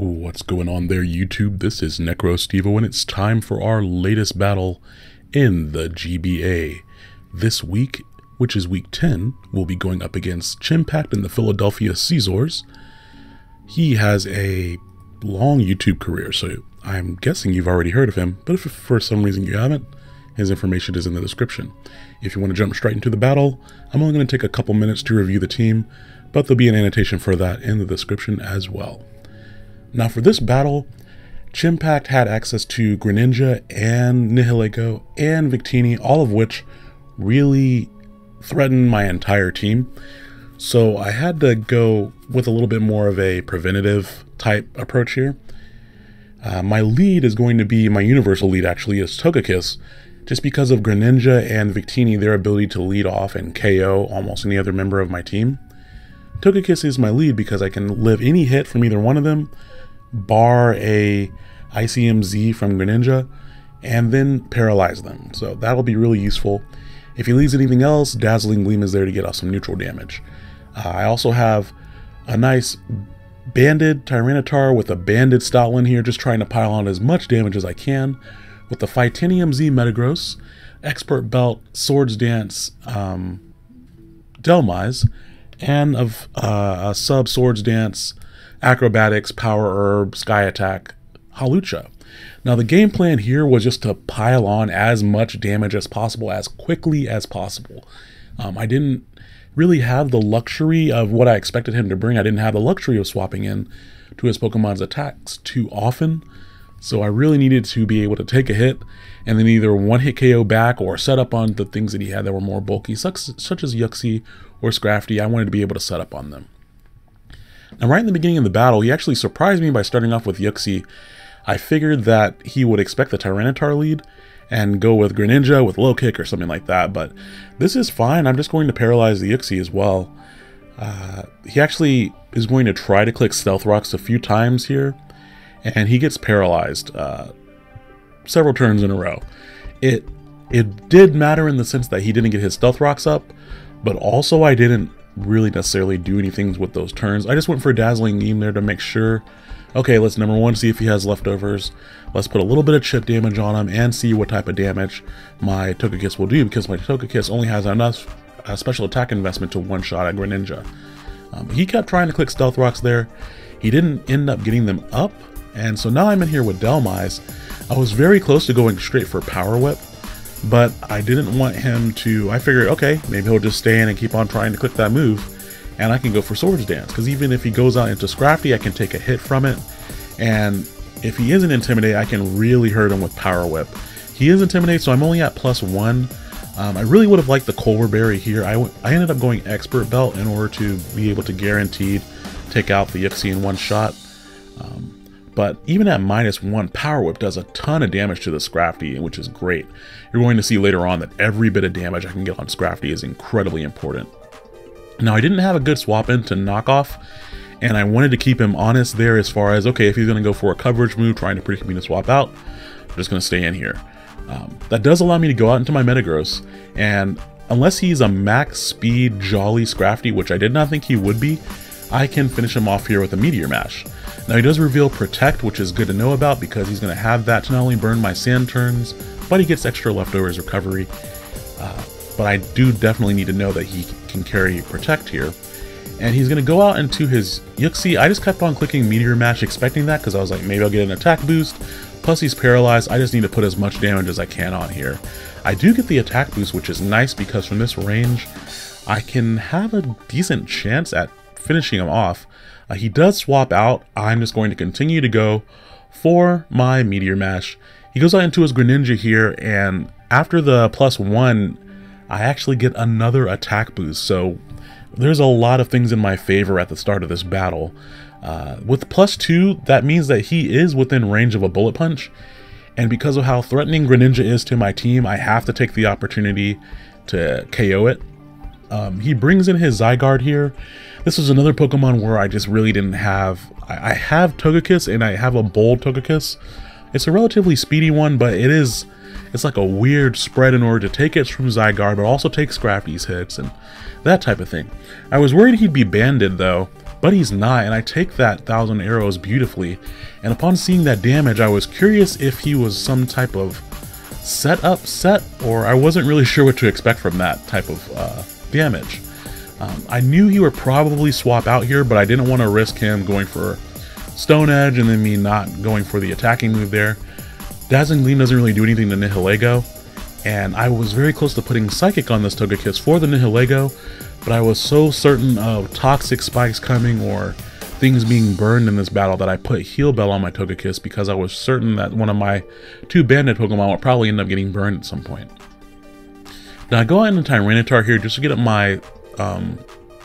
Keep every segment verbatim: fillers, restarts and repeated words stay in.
What's going on there, YouTube? This is NecroStevo, and it's time for our latest battle in the G B A. This week, which is week ten, we'll be going up against Chimpact and the Philadelphia Caesars. He has a long YouTube career, so I'm guessing you've already heard of him, but if for some reason you haven't, his information is in the description. If you want to jump straight into the battle, I'm only going to take a couple minutes to review the team, but there'll be an annotation for that in the description as well. Now for this battle, Chimpact had access to Greninja and Nihilego and Victini, all of which really threatened my entire team. So I had to go with a little bit more of a preventative type approach here. Uh, my lead is going to be, my universal lead actually, is Togekiss, just because of Greninja and Victini, their ability to lead off and K O almost any other member of my team. Togekiss is my lead because I can live any hit from either one of them, bar a I C M Z from Greninja, and then paralyze them. So that'll be really useful. If he leaves anything else, Dazzling Gleam is there to get off some neutral damage. Uh, I also have a nice banded Tyranitar with a Bandit Stoutland here, just trying to pile on as much damage as I can. With the Fightinium Z Metagross, Expert Belt, Swords Dance, um, Delmise, and of uh, a sub Swords Dance, Acrobatics, Power Herb, Sky Attack, Hawlucha. Now the game plan here was just to pile on as much damage as possible as quickly as possible. Um, I didn't really have the luxury of what I expected him to bring. I didn't have the luxury of swapping in to his Pokemon's attacks too often. So I really needed to be able to take a hit and then either one hit K O back or set up on the things that he had that were more bulky, such, such as Uxie or Scrafty. I wanted to be able to set up on them. Now right in the beginning of the battle, he actually surprised me by starting off with Uxie. I figured that he would expect the Tyranitar lead and go with Greninja with low kick or something like that, but this is fine. I'm just going to paralyze the Uxie as well. Uh, he actually is going to try to click Stealth Rocks a few times here, and he gets paralyzed uh, several turns in a row. It, it did matter in the sense that he didn't get his Stealth Rocks up, but also I didn't really necessarily do anything with those turns. I just went for a Dazzling Gleam there to make sure, okay, let's number one, see if he has leftovers. Let's put a little bit of chip damage on him and see what type of damage my Togekiss will do, because my Togekiss only has enough uh, special attack investment to one shot at Greninja. Um, he kept trying to click Stealth Rocks there. He didn't end up getting them up, and so now I'm in here with Delmise. I was very close to going straight for Power Whip, but I didn't want him to, I figured, okay, maybe he'll just stay in and keep on trying to click that move, and I can go for Swords Dance, because even if he goes out into Scrafty, I can take a hit from it, and if he isn't Intimidate, I can really hurt him with Power Whip. He is Intimidate, so I'm only at plus one. Um, I really would have liked the Culverberry here. I, w I ended up going Expert Belt in order to be able to guaranteed take out the Uxie in one shot. Um, But even at minus one, Power Whip does a ton of damage to the Scrafty, which is great. You're going to see later on that every bit of damage I can get on Scrafty is incredibly important. Now, I didn't have a good swap in to knock off, and I wanted to keep him honest there as far as, okay, if he's going to go for a coverage move, trying to predict me to swap out, I'm just going to stay in here. Um, that does allow me to go out into my Metagross, and unless he's a max speed jolly Scrafty, which I did not think he would be, I can finish him off here with a Meteor Mash. Now he does reveal Protect, which is good to know about because he's going to have that to not only burn my sand turns, but he gets extra leftovers recovery. Uh, but I do definitely need to know that he can carry Protect here. And he's going to go out into his Uxie. I just kept on clicking Meteor Mash expecting that because I was like, maybe I'll get an attack boost. Plus he's paralyzed. I just need to put as much damage as I can on here. I do get the attack boost, which is nice because from this range, I can have a decent chance at finishing him off. Uh, he does swap out. I'm just going to continue to go for my Meteor Mash. He goes out into his Greninja here, and after the plus one, I actually get another attack boost. So there's a lot of things in my favor at the start of this battle. Uh, with plus two, that means that he is within range of a Bullet Punch. And because of how threatening Greninja is to my team, I have to take the opportunity to K O it. Um, he brings in his Zygarde here. This is another Pokemon where I just really didn't have... I, I have Togekiss, and I have a bold Togekiss. It's a relatively speedy one, but it is... It's like a weird spread in order to take it from Zygarde, but also take Scrafty's hits and that type of thing. I was worried he'd be banded, though, but he's not, and I take that thousand arrows beautifully. And upon seeing that damage, I was curious if he was some type of setup set, or I wasn't really sure what to expect from that type of uh, damage. Um, I knew he would probably swap out here, but I didn't want to risk him going for Stone Edge and then me not going for the attacking move there. Dazzling Gleam doesn't really do anything to Nihilego, and I was very close to putting Psychic on this Togekiss for the Nihilego, but I was so certain of Toxic Spikes coming or things being burned in this battle that I put Heal Bell on my Togekiss because I was certain that one of my two Bandit Pokemon would probably end up getting burned at some point. Now I go out into Tyranitar here just to get up my um,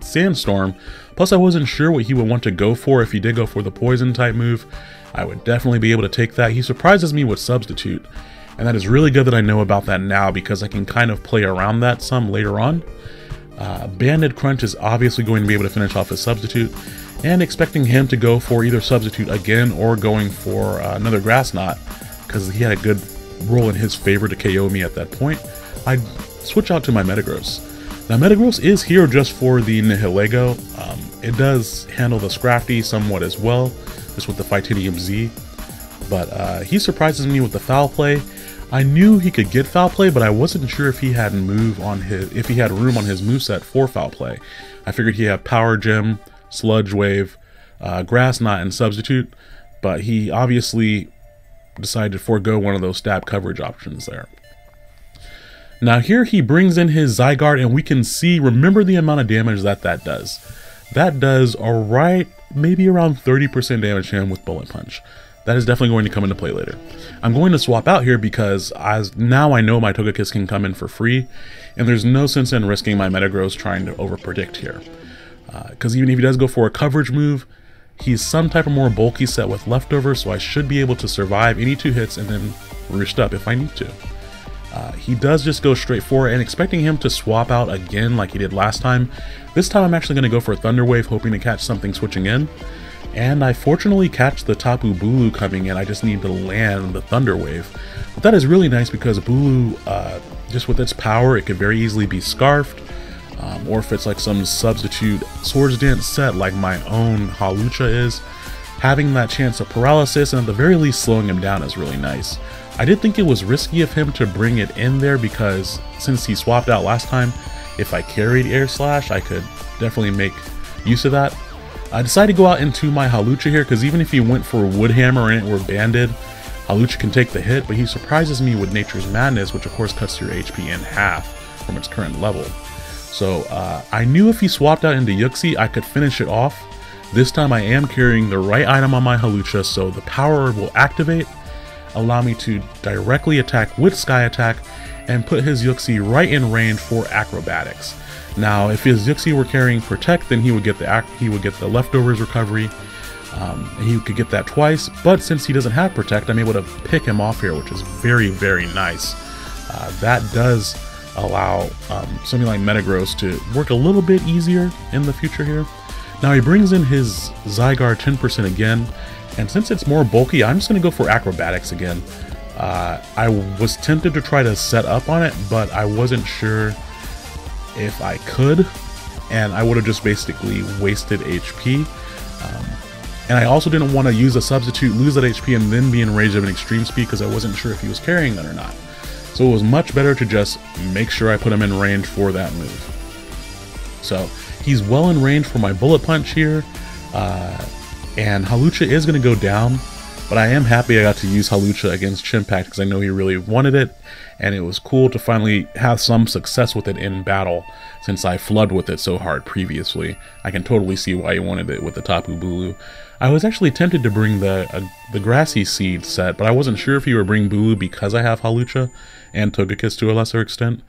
Sandstorm, plus I wasn't sure what he would want to go for. If he did go for the Poison type move, I would definitely be able to take that. He surprises me with Substitute, and that is really good that I know about that now because I can kind of play around that some later on. Uh, Bandit Crunch is obviously going to be able to finish off his Substitute, and expecting him to go for either Substitute again or going for uh, another Grass Knot because he had a good roll in his favor to K O me at that point. I switch out to my Metagross. Now Metagross is here just for the Nihilego. Um, it does handle the Scrafty somewhat as well, just with the Fightinium Z, but uh, he surprises me with the Foul Play. I knew he could get Foul Play, but I wasn't sure if he had move on his, if he had room on his moveset for Foul Play. I figured he had Power Gem, Sludge Wave, uh, Grass Knot, and Substitute, but he obviously decided to forego one of those stab coverage options there. Now here he brings in his Zygarde, and we can see, remember the amount of damage that that does. That does alright, maybe around thirty percent damage to him with Bullet Punch. That is definitely going to come into play later. I'm going to swap out here because as now I know my Togekiss can come in for free, and there's no sense in risking my Metagross trying to overpredict here. Because uh, even if he does go for a coverage move, he's some type of more bulky set with leftover, so I should be able to survive any two hits and then roost up if I need to. Uh, he does just go straight for it, and expecting him to swap out again like he did last time. This time I'm actually going to go for a Thunder Wave, hoping to catch something switching in. And I fortunately catch the Tapu Bulu coming in. I just need to land the Thunder Wave. But that is really nice because Bulu, uh, just with its power, it could very easily be scarfed. Um, or if it's like some substitute Swords Dance set like my own Hawlucha is, having that chance of paralysis and at the very least slowing him down is really nice. I did think it was risky of him to bring it in there because since he swapped out last time, if I carried Air Slash, I could definitely make use of that. I decided to go out into my Hawlucha here because even if he went for Wood Hammer and it were banded, Hawlucha can take the hit, but he surprises me with Nature's Madness, which of course cuts your H P in half from its current level. So uh, I knew if he swapped out into Uxie, I could finish it off. This time I am carrying the right item on my Hawlucha, so the power will activate, allow me to directly attack with Sky Attack, and put his Uxie right in range for Acrobatics. Now, if his Uxie were carrying Protect, then he would get the he would get the leftovers recovery. Um, he could get that twice, but since he doesn't have Protect, I'm able to pick him off here, which is very, very nice. Uh, that does allow um, something like Metagross to work a little bit easier in the future here. Now he brings in his Zygarde ten percent again, and since it's more bulky, I'm just going to go for Acrobatics again. Uh, I was tempted to try to set up on it, but I wasn't sure if I could, and I would have just basically wasted H P. Um, and I also didn't want to use a substitute, lose that H P, and then be enraged of an extreme speed because I wasn't sure if he was carrying that or not. So it was much better to just make sure I put him in range for that move. So he's well in range for my Bullet Punch here, uh, and Hawlucha is going to go down, but I am happy I got to use Hawlucha against Chimpact because I know he really wanted it, and it was cool to finally have some success with it in battle since I flooded with it so hard previously. I can totally see why he wanted it with the Tapu Bulu. I was actually tempted to bring the uh, the Grassy Seed set, but I wasn't sure if he would bring Bulu because I have Hawlucha and Togekiss to a lesser extent.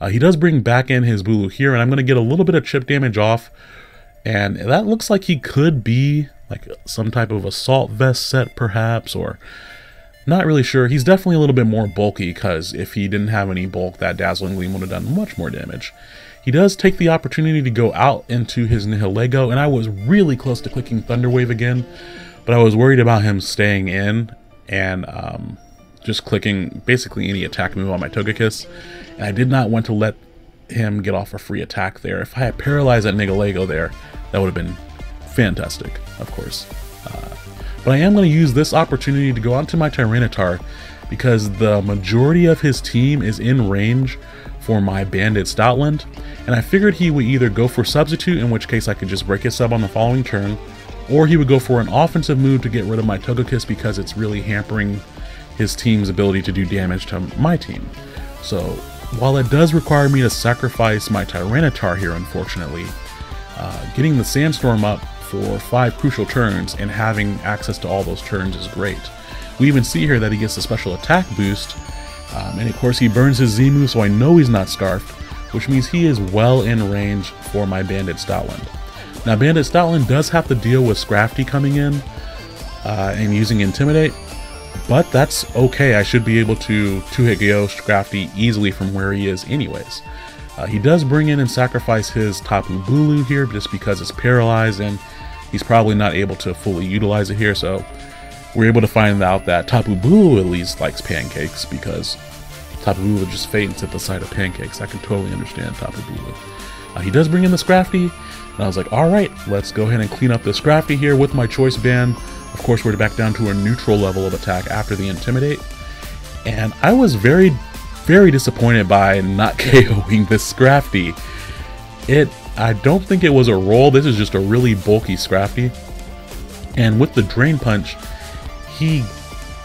Uh, he does bring back in his Bulu here, and I'm going to get a little bit of chip damage off, and that looks like he could be like some type of assault vest set perhaps, or not really sure. He's definitely a little bit more bulky because if he didn't have any bulk, that Dazzling Gleam would have done much more damage. He does take the opportunity to go out into his Nihilego, and I was really close to clicking Thunder Wave again, but I was worried about him staying in and um, just clicking basically any attack move on my Togekiss, and I did not want to let him get off a free attack there. If I had paralyzed that Nihilego there, that would have been fantastic, of course. Uh, but I am going to use this opportunity to go onto my Tyranitar, because the majority of his team is in range for my Bandit Stoutland, and I figured he would either go for Substitute, in which case I could just break his sub on the following turn, or he would go for an offensive move to get rid of my Togekiss because it's really hampering his team's ability to do damage to my team. So while it does require me to sacrifice my Tyranitar here, unfortunately, uh, getting the Sandstorm up for five crucial turns and having access to all those turns is great. We even see here that he gets a special attack boost, um, and of course he burns his Z move, so I know he's not Scarfed, which means he is well in range for my Bandit Stoutland. Now Bandit Stoutland does have to deal with Scrafty coming in uh, and using Intimidate, but that's okay. I should be able to two-hit K O Scrafty easily from where he is anyways. Uh, he does bring in and sacrifice his Tapu Bulu here just because it's paralyzed and he's probably not able to fully utilize it here, so we're able to find out that Tapu Bulu at least likes pancakes, because Tapu Bulu would just faint at the sight of pancakes. I can totally understand Tapu Bulu. Uh, he does bring in the Scrafty, and I was like, all right, let's go ahead and clean up the Scrafty here with my Choice Band. Of course, we're back down to a neutral level of attack after the Intimidate, and I was very, very disappointed by not KOing this Scrafty. It, I don't think it was a roll. This is just a really bulky Scrafty, and with the Drain Punch, he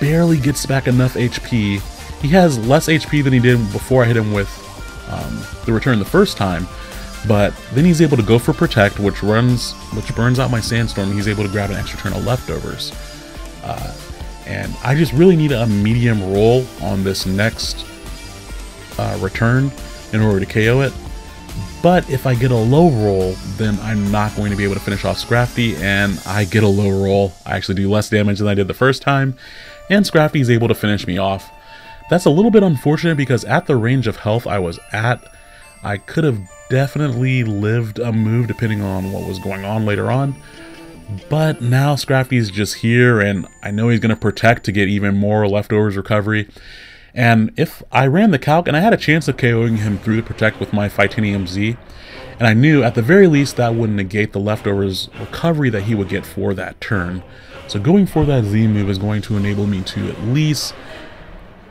barely gets back enough H P. He has less H P than he did before I hit him with um, the return the first time, but then he's able to go for Protect, which runs, which burns out my Sandstorm, and he's able to grab an extra turn of leftovers. Uh, and I just really need a medium roll on this next uh, return in order to K O it. But if I get a low roll, then I'm not going to be able to finish off Scrafty, and I get a low roll. I actually do less damage than I did the first time, and Scrafty is able to finish me off. That's a little bit unfortunate because at the range of health I was at, I could have definitely lived a move depending on what was going on later on. But now Scrafty's just here, and I know he's going to Protect to get even more leftovers recovery. And if I ran the calc, and I had a chance of KOing him through the Protect with my Fightinium Z, and I knew at the very least that would negate the leftovers recovery that he would get for that turn. So going for that Z move is going to enable me to at least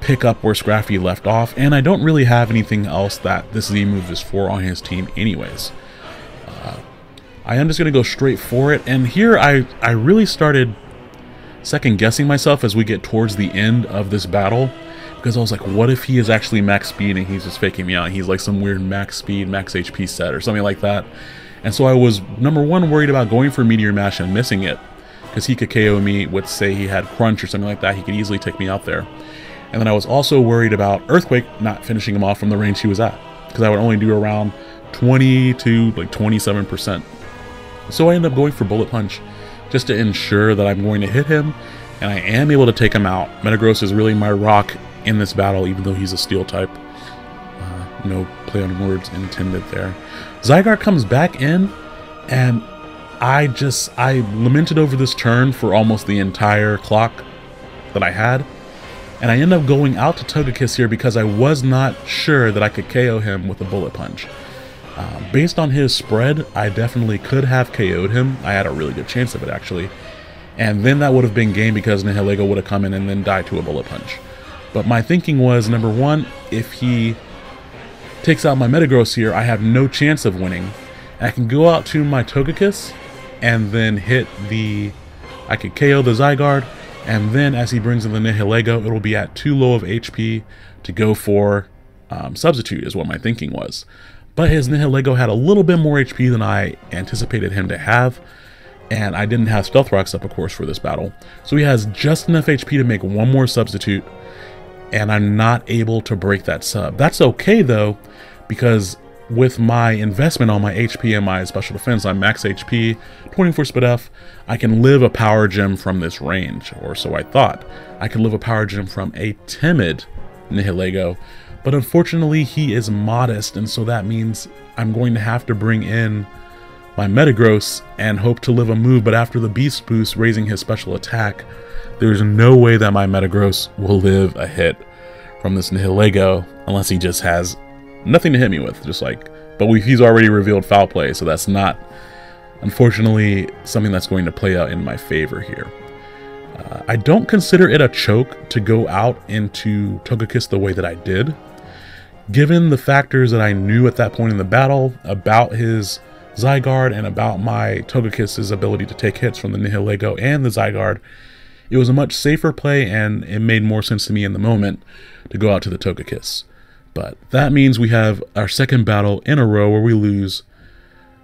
pick up where Scrafty left off, and I don't really have anything else that this Z move is for on his team anyways. Uh, I am just going to go straight for it, and here I, I really started second guessing myself as we get towards the end of this battle, because I was like, what if he is actually max speed and he's just faking me out? He's like some weird max speed, max H P set or something like that. And so I was, number one, worried about going for Meteor Mash and missing it, because he could K O me with, say, he had Crunch or something like that. He could easily take me out there. And then I was also worried about Earthquake not finishing him off from the range he was at, because I would only do around twenty to like twenty-seven percent. So I ended up going for Bullet Punch just to ensure that I'm going to hit him, and I am able to take him out. Metagross is really my rock in this battle, even though he's a steel type. Uh, no play on words intended there. Zygarde comes back in, and I just, I lamented over this turn for almost the entire clock that I had. And I end up going out to Togekiss here because I was not sure that I could K O him with a Bullet Punch. Uh, based on his spread, I definitely could have K O'd him. I had a really good chance of it, actually. And then that would have been game because Nihilego would have come in and then died to a Bullet Punch. But my thinking was, number one, if he takes out my Metagross here, I have no chance of winning. I can go out to my Togekiss and then hit the... I could K O the Zygarde. And then as he brings in the Nihilego, it'll be at too low of H P to go for um, Substitute is what my thinking was. But his Nihilego had a little bit more H P than I anticipated him to have. And I didn't have Stealth Rocks up, of course, for this battle. So he has just enough H P to make one more Substitute. And I'm not able to break that sub. That's okay, though, because with my investment on my H P and my special defense, I'm max H P, twenty-four speed F, I can live a Power Gem from this range, or so I thought. I can live a Power Gem from a timid Nihilego, but unfortunately he is modest, and so that means I'm going to have to bring in my Metagross and hope to live a move, but after the Beast Boost raising his special attack, there's no way that my Metagross will live a hit from this Nihilego, unless he just has nothing to hit me with, just like, but we, he's already revealed Foul Play, so that's not unfortunately something that's going to play out in my favor here. Uh, I don't consider it a choke to go out into Togekiss the way that I did, given the factors that I knew at that point in the battle about his Zygarde and about my Togekiss's ability to take hits from the Nihilego and the Zygarde. It was a much safer play, and it made more sense to me in the moment to go out to the Togekiss. But that means we have our second battle in a row where we lose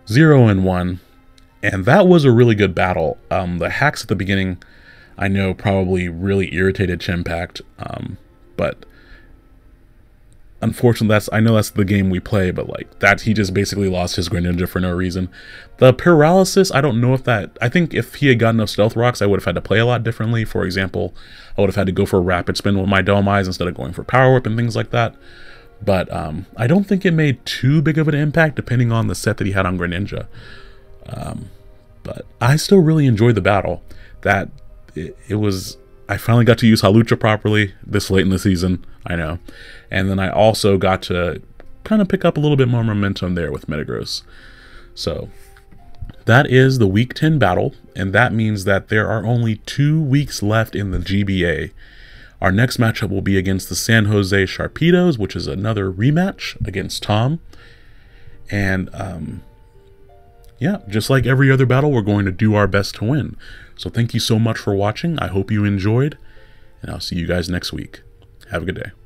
zero and one, and that was a really good battle. Um, the hacks at the beginning, I know, probably really irritated Chimpact, um, but unfortunately, that's, I know that's the game we play, but like that, he just basically lost his Greninja for no reason. The paralysis, I don't know if that, I think if he had gotten enough Stealth Rocks, I would have had to play a lot differently. For example, I would have had to go for Rapid Spin with my Delmise instead of going for Power Whip and things like that. But um, I don't think it made too big of an impact depending on the set that he had on Greninja. Um, but I still really enjoyed the battle. That, it, it was... I finally got to use Hawlucha properly this late in the season, I know. And then I also got to kind of pick up a little bit more momentum there with Metagross. So that is the week ten battle, and that means that there are only two weeks left in the G B A. Our next matchup will be against the San Jose Sharpedos, which is another rematch against Tom. And um, yeah, just like every other battle, we're going to do our best to win. So thank you so much for watching. I hope you enjoyed, and I'll see you guys next week. Have a good day.